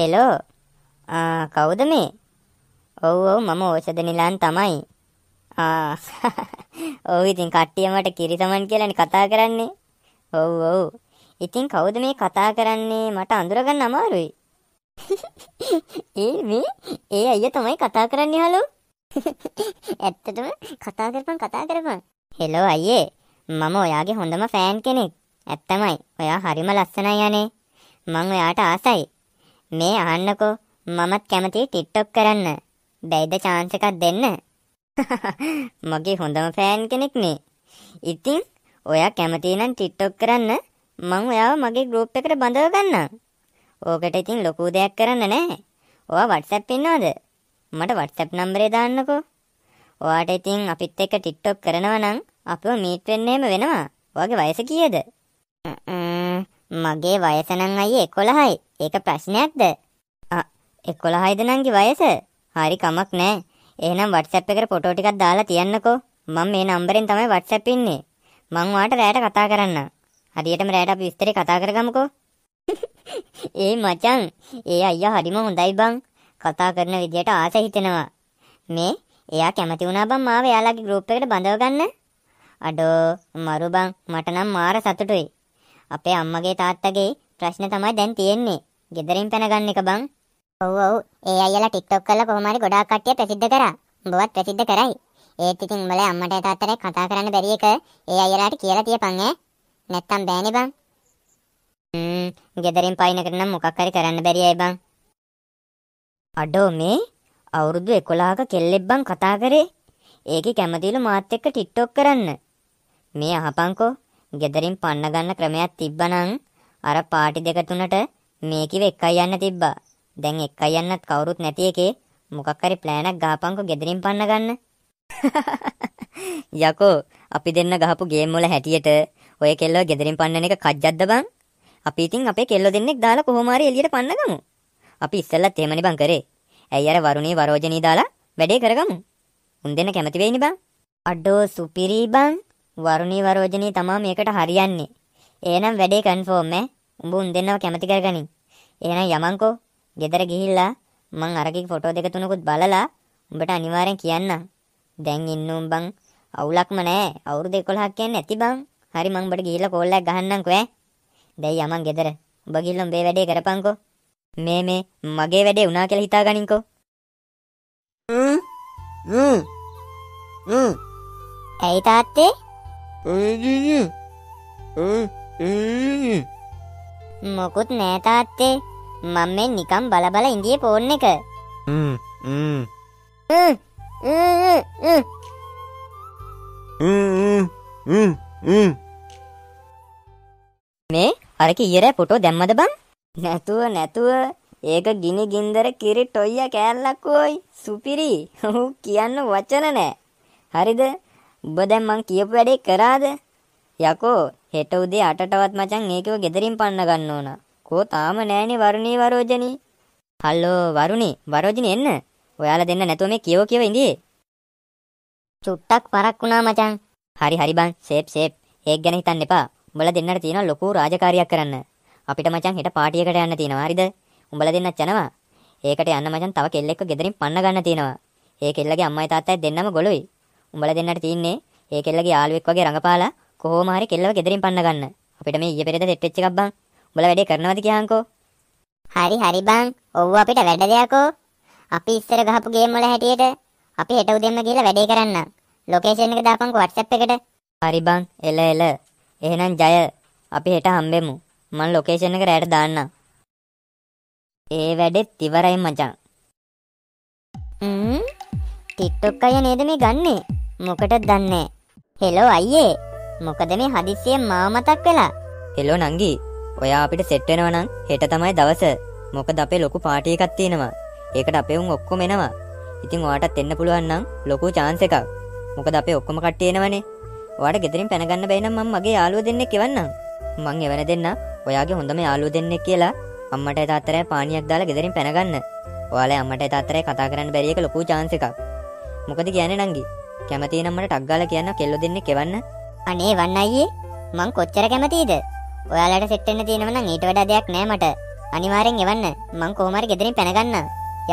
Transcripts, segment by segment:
Hello කවුද මේ? ඔව් මම ඖෂධ නිලන් තමයි. ඔව් ඉතින් කට්ටිය මට කිරි සමන් කියලානේ කතා කරන්නේ. ඔව්. ඉතින් කවුද මේ කතා කරන්නේ? මට අඳුරගන්න අමාරුයි. ඒ අයියා තමයි කතා කරන්නේ හලෝ. ඇත්තටම කතා කරපන්. හෙලෝ අයියේ මම ඔයාගේ හොඳම ෆෑන් කෙනෙක්. ඇත්තමයි. ඔයා හරිම ලස්සනයි යන්නේ. මං ඔයාට ආසයි. මේ අහන්නකෝ මමත් කැමතියි TikTok කරන්න. බැයිද chance එකක් දෙන්න? මගේ හොඳම ෆෑන් කෙනෙක් නේ. ඉතින් ඔයා කැමති නම් TikTok කරන්න. මං ඔයාව මගේ group එකට බඳව ගන්නම්. ඕකට ඉතින් ලොකු දෙයක් කරන්න නෑ. ඔයා WhatsApp ඉන්නවද? මට WhatsApp නම්බරේ දාන්නකෝ. ඔයාට ඉතින් අපිත් එක්ක TikTok කරනවා නම් අපිව meet වෙන්නේම වෙනවා. ඔයාගේ වයස කීයද? මගේ වයස නම් අයියේ 11යි. ඒක ප්‍රශ්නයක්ද? 11යිද නංගි වයස? හරි කමක් නෑ. එහෙනම් WhatsApp එකට ෆොටෝ ටිකක් දාලා තියන්නකෝ. මම මේ නම්බරෙන් තමයි WhatsApp ඉන්නේ. මං ඔයාට රැයට කතා කරන්නම්. හරියටම රැයට අපි විස්තරේ කතා කරගමුකෝ. ඒ මචං, ඒ අයියා හරිම හොඳයි බං. කතා කරන විදියට ආස හිතෙනවා. මේ එයා කැමති වුණා බං මාව එයාලගේ group එකට බඳව ගන්න. අඩෝ, මරු බං, මට නම් මාර සතුටුයි. අපේ අම්මගේ තාත්තගේ ප්‍රශ්න තමයි දැන් තියෙන්නේ. ගෙදරින් පැන ගන්න එක බං. ඔව්. ඒ අයියලා TikTok කරලා කොහොම හරි ගොඩාක් කට්ටිය ප්‍රසිද්ධ කරා. උඹවත් ප්‍රසිද්ධ කරයි. ඒත් ඉතින් උඹලා අම්මට තාත්තට කතා කරන්න බැරි එක ඒ අයියලාට කියලා තියපන් ඈ. නැත්තම් බෑනේ බං. ගෙදරින් පයින්නකට නම් මොකක් හරි කරන්න බැරි අය බං. අඩෝ මේ අවුරුදු 11ක කෙල්ලෙක් බං කතා කරේ. ඒකේ කැමතිලු මාත් එක්ක TikTok කරන්න. මේ අහපන්කෝ ගෙදරින් පන්න ගන්න ක්‍රමයක් තිබ්බනම් අර පාටි දෙක තුනට මේ කිව එකයි යන්න තිබ්බා. දැන් එකයි යන්නත් කවුරුත් නැති එකේ මොකක් හරි plan එකක් ගහපන්කෝ ගෙදරින් පන්න ගන්න. යකෝ අපි දෙන්න ගහපු ගේම් වල හැටියට ඔය කෙල්ලව ගෙදරින් පන්නන එක කජ්ජක්ද බං? අපි ඉතින් අපේ කෙල්ලෝ දෙන්නෙක් දාලා කොහොම හරි එළියට පන්න ගමු. අපි ඉස්සෙල්ලත් එහෙමනේ බං කරේ. ඇයි අර වරුණේ වරෝජනී දාලා වැඩේ කරගමු. උන් දෙන්න කැමති වෙයිනේ බං. අඩෝ සුපිරි බං. වරුණේ වරෝජනී තමයි මේකට හරියන්නේ. එහෙනම් වැඩේ කන්ෆර්ම් ඈ. උඹ උන් දෙන්නව කැමති කරගනින්. එහෙනම් යමන්කෝ. ගෙදර ගිහිල්ලා මං අරගේ ෆොටෝ දෙක තුනකුත් බලලා උඹට අනිවාර්යෙන් කියන්නම්. දැන් ඉන්න උඹන් අවුලක්ම නෑ. අවුරුදු 11ක් කියන්නේ ඇති බං. හරි මං උඹට ගිහිල්ලා කෝල් එකක් ගහන්නම්කෝ ඈ. දැන් යමන් ගෙදර. උඹ ගිහිල්ලා උඹේ වැඩේ කරපන්කෝ. මේ මගේ වැඩේ වුණා කියලා හිතාගනින්කෝ. ඇයි තාත්තේ? මොකුත් නෑ තාත්තේ. මම මේ නිකන් බලබල ඉඳියේ ෆෝන් එක. මේ අර කීරේ ෆොටෝ දැම්මද බං? නැතුව. ඒක ගිනි ගින්දර කිරි ටොයිය කෑල්ලක් කොයි. සුපිරි. උ කියන්න වචන නැහැ. හරිද? ඔබ දැන් මං කියපු වැඩේ කරාද? යකෝ හෙට උදේ 8:00ටවත් මචං ඒකව ගෙදරින් පන්න ගන්න ඕන. කෝ තාම නෑනේ වරුණේ වරෝජනී. හලෝ වරුණේ වරෝජනී එන්න. ඔයාලා දෙන්න නැතුව මේ කියව කියව ඉඳියේ. චුට්ටක් පරක් වුණා මචං. හරි බං. සේප්. ඒක ගැන හිතන්න එපා. උඹලා දෙන්නට තියෙනවා ලොකු රාජකාරියක් කරන්න. අපිට මචං හෙට පාටි එකට යන්න තියෙනවා. හරිද? උඹලා දෙන්නත් යනවා. ඒකට යන්න මචං තව කෙල්ලෙක්ව ගෙදරින් පන්න ගන්න තියෙනවා. ඒ කෙල්ලගේ අම්මයි තාත්තයි දෙන්නම ගොළුයි. උඹලා දෙන්නට තියෙන්නේ ඒ කෙල්ලගේ යාළුවෙක් වගේ රඟපාලා කොහොම හරි කෙල්ලව ගෙදරින් පන්න ගන්න. අපිට මේ ඊයේ පෙරේද සෙට් වෙච්ච එකක් බං. උඹලා වැඩේ කරනවද කියහන්කෝ? හරි බං. ඔව් අපිට වැඩ දෙයක්කෝ. අපි ඉස්සර ගහපු ගේම් වල හැටියට අපි හෙට උදේම ගිහලා වැඩේ කරන්න. ලොකේෂන් එක දාපන්කෝ WhatsApp එකට. හරි බං. එල. එහෙනම් ජය. අපි හෙට හම්බෙමු. මම ලොකේෂන් එක රැයට දාන්නම්. ඒ වැඩෙත් ඉවරයි මචං. TikTok අය නේද මේ ගන්නෙ? මොකටද දන්නේ. හෙලෝ අයියේ. මොකද මේ හදිස්සියෙන් මාව මතක් වෙලා? හෙලෝ නංගි. ඔයා අපිට සෙට් වෙනවා නම් හෙට තමයි දවස. මොකද අපේ ලොකු පාටි එකක් තියෙනවා. ඒකට අපේ උන් ඔක්කොම එනවා. ඉතින් ඔයාටත් එන්න පුළුවන් නම් ලොකු chance එකක්. මොකද අපේ ඔක්කොම කට්ටිය එනවනේ. ඔයාට ගෙදරින් පැන ගන්න බැයි නම් මම මගේ යාළුවෝ දෙන්නෙක් එවන්නම්. මං එවන දෙන්න ඔයාගේ හොඳම යාළුවෝ දෙන්නෙක් කියලා අම්මටයි තාත්තටයි පානියක් දාලා ගෙදරින් පැන ගන්න. ඔයාලා අම්මටයි තාත්තටයි කතා කරන්න බැරි එක ලොකු chance එකක්. මොකද කියන්නේ නංගි? කැමති නම් මට ටක් ගාලා කියන්න කෙල්ලෝ දෙන්නෙක් එවන්න. අනේ වන්න අයියේ. මං කොච්චර කැමතිද? ඔයාලට සෙට් වෙන්න තියෙනව නම් ඊට වඩා දෙයක් නෑ මට. අනිවාර්යෙන් එවන්න. මං කොහොම හරි ගෙදරින් පැන ගන්නම්.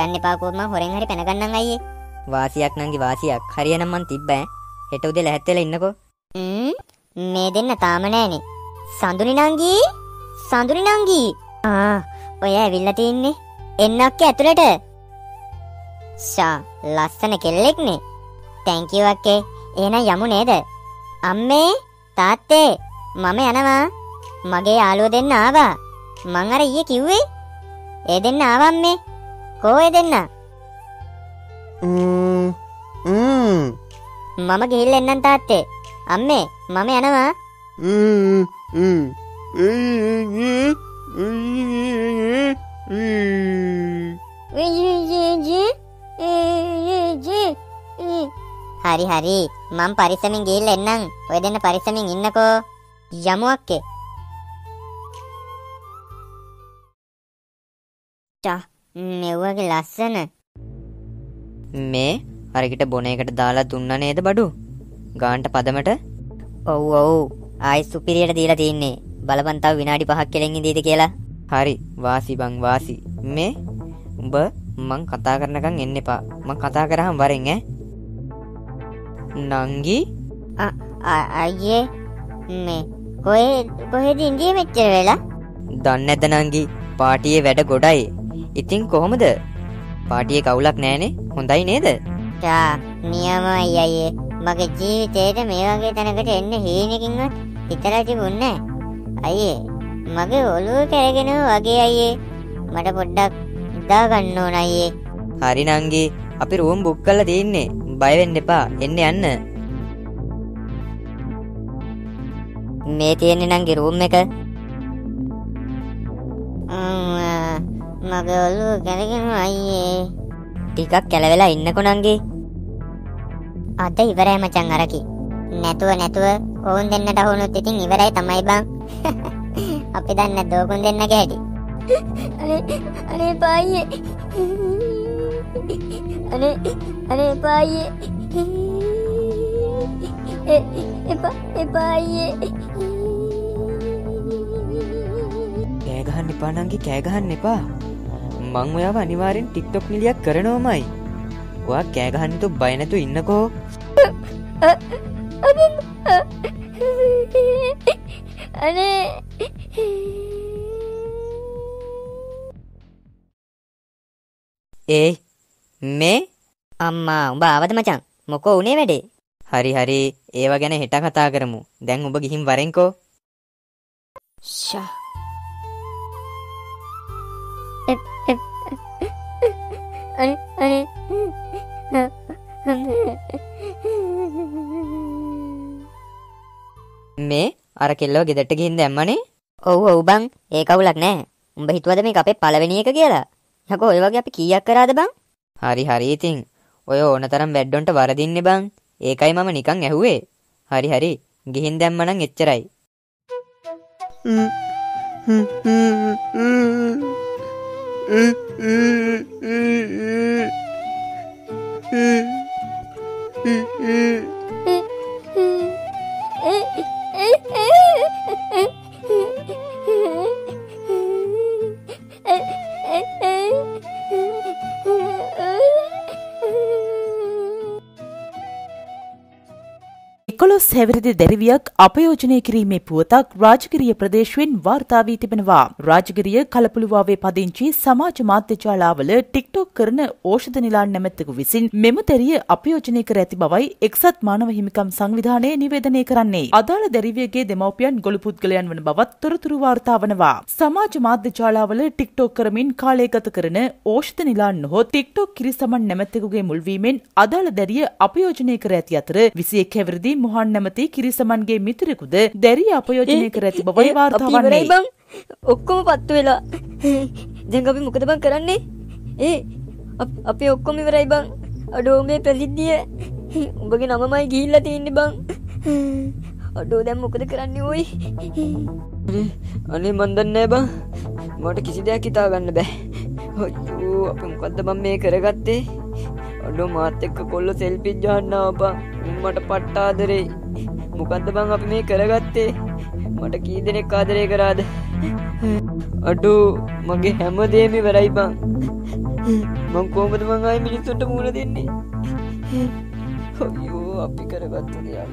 යන්න එපා කෝ මං හොරෙන් හරි පැන ගන්නම් අයියේ. වාසියක් නංගි වාසියක්. හරියනම් මං තිබ්බෑ. හෙට උදේ ලැහැත් වෙලා ඉන්නකෝ. මේ දෙන්න තාම නෑනේ. සඳුනි නංගි. සඳුනි නංගි. ඔය ඇවිල්ලා තින්නේ. එන්නක් ඇතුළට. ෂා ලස්සන කෙල්ලෙක්නේ. Thank you අක්කේ. එහෙනම් යමු නේද? අම්මේ තාත්තේ මම යනවා. මගේ යාළුවෝ දෙන්න ආවා. මං අර ඊයේ කිව්වේ ඒ දෙන්න ආවම්මේ. කොහේ දෙන්න? මම ගිහින් එන්නම් තාත්තේ. අම්මේ මම යනවා. හරි මං පරිස්සමින් ගිහින් එන්නම්. ඔය දෙන්න පරිස්සමින් ඉන්නකෝ. යමු අක්කේ. මෙවගේ ලස්සන මේ අරකට බොනයකට දාලා දුන්න නේද බඩු ගාන්ට පදමට? ඔව් ඔව් ආයි සුපිරියට දීලා තින්නේ. බලපන් තව විනාඩි 5ක් කෙලෙන් ඉඳීද කියලා. හරි වාසි බං වාසි. මේ උඹ මං කතා කරනකම් එන්න එපා. මං කතා කරාම වරෙන් ඈ. නංගි අයියේ මේ කොහෙද ඉඳී මෙච්චර වෙලා? දන්නේ නැද්ද නංගි? පාටියේ වැඩ ගොඩයි. ඉතින් කොහොමද? පාටියේ කවුලක් නෑනේ. හොඳයි නේද? තා නියමයි අයියේ. මගේ ජීවිතේට මේ වගේ තැනකට එන්න හීනකින්වත් හිතලා තිබුණේ නෑ. අයියේ මගේ ඔළුව කැරගෙන වගේ අයියේ. මට පොඩ්ඩක් ඉඳා ගන්න ඕන අයියේ. හරි නංගි අපි රූම් බුක් කරලා තින්නේ. බය වෙන්න එපා. එන්න යන්න. මේ තියෙන්නේ නංගි රූම් එක. මගේ ඔළුව කැරගෙන අයියේ. ටිකක් කැලවෙලා ඉන්නකො නංගි. අද ඉවරයි මචං අරකි. නැතුව ඕන් දෙන්නට හුණුත් ඉතින් ඉවරයි තමයි බං. අපි දන්නේ නැද්ද ඕගොන් දෙන්න ගැටි? අනේ පායියේ. අනේ පායියේ. පායියේ. කෑ ගහන්න එපා නංගි කෑ ගහන්න එපා. මං ඔයාව අනිවාර්යෙන් TikTok නිලියක් කරනවමයි. ඔයා කෑ ගහන්න તો බය නැතුව ඉන්නකෝ. අනේ ඒ මේ අම්මා උඹ ආවද මචං? මොකෝ උනේ වැඩේ? හරි ඒව ගැන හෙට කතා කරමු. දැන් උඹ ගිහින් වරෙන්කෝ. ෂා මේ අර කෙල්ලව ගෙදරට ගිහින් දැම්මනේ. ඔව් බං ඒ කවුලක් නෑ. උඹ හිතුවද මේක අපේ පළවෙනි එක කියලා? යකෝ ඔය වගේ අපි කීයක් කරාද බං? හරි ඉතින් ඔය ඕනතරම් වැඩොන්ට වරදින්නේ බං. ඒකයි මම නිකන් ඇහුවේ. හරි ගිහින් දැම්මනම් එච්චරයි. හැවිරිදි දැරිවියක් අපයෝජනය කිරීමේ පුවතක් රාජගිරිය ප්‍රදේශයෙන් වාර්තා වී තිබෙනවා. රාජගිරිය කලපුළුවාවේ පදිංචි සමාජ මාධ්‍ය ජාලාවල ටික්ටොක් කරන ඖෂධ නිලාන් නැමැත්තකු විසින් මෙම දැරිය අපයෝජනය කර ඇති බවයි එක්සත් මානව හිමිකම් සංවිධානය නිවේදනය කරන්නේ. අදාළ දැරිවියගේ දෙමව්පියන් ගොළු පුද්ගලයන් වන බවත් තොරතුරු වාර්තා වනවා. සමාජ මාධ්‍ය ජාලාවල ටික්ටොක් කරමින් කාලය ගත කරන ඖෂධ නිලාන් නොහොත් ටික්ටොක් කිරි සමන් නැමැත්තෙකුගේ මුල්වීමෙන් අදාළ දැරිය අපයෝජනය කර ඇති අතර 21 හැවිරිදි මොහන් නැමැති කිරි සමන්ගේ මිතුරෙකුද දැරිය අපයෝජනය කර ඇති බවයි වාර්තා වන්නේ. ඉතින් බං ඔක්කොම පත්තු වෙලා. දැන් අපි මොකද බං කරන්නේ? අපි ඔක්කොම ඉවරයි බං. අඩෝ මේ ප්‍රසිද්ධිය. උඹගේ නමමයි ගිහිල්ලා තින්නේ බං. අඩෝ දැන් මොකද කරන්නේ ඔයි? අනේ මන් දන්නේ නෑ බං. මට කිසි දෙයක් හිතා ගන්න බෑ. අයියෝ අපි මොකද්ද බං මේ කරගත්තේ? අඩෝ මාත් එක්ක කොල්ල සෙල්ෆි ගන්න ආවා බං. මට පට්ට ආදරේ. මොකද්ද බං අපි මේ කරගත්තේ? මට කී දෙනෙක් ආදරේ කරාද? Aduh, mage hammer diye mi veray bang? Mang komad mangay mili sota muna diye ni. Ayo, api karabat tu diye.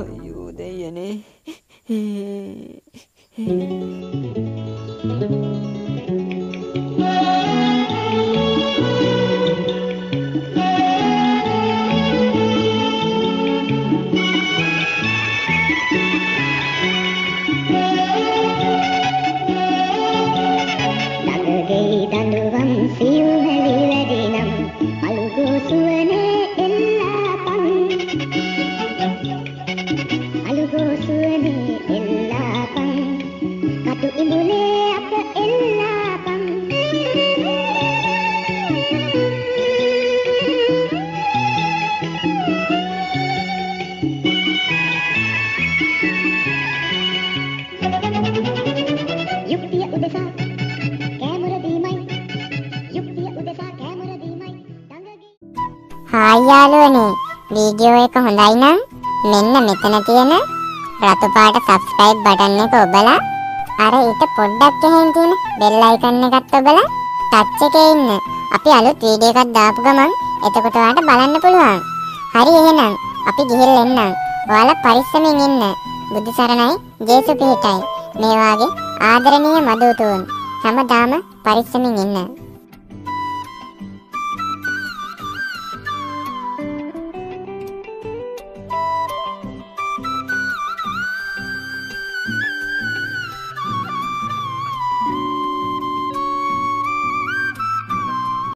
Ayo, diye ne? Hai yaluwani, video එක හොඳයි නම් මෙන්න මෙතන තියෙන රතු පාට subscribe button එක ඔබලා අර ඊට පොඩ්ඩක් එහෙන් තියෙන bell icon එකත් ඔබලා touch එකේ ඉන්න. අපි අලුත් video එකක් දාපු ගමන් එතකොට ඔයාලට බලන්න පුළුවන්. හරි එහෙනම් අපි ගිහිල්ලා එන්නම්. ඔයාලා පරිස්සමෙන් ඉන්න. බුදු සරණයි, ජේසු පිහිටයි. මේ වාගේ ආදරණීය මදූතුන් හැමදාම පරිස්සමෙන් ඉන්න.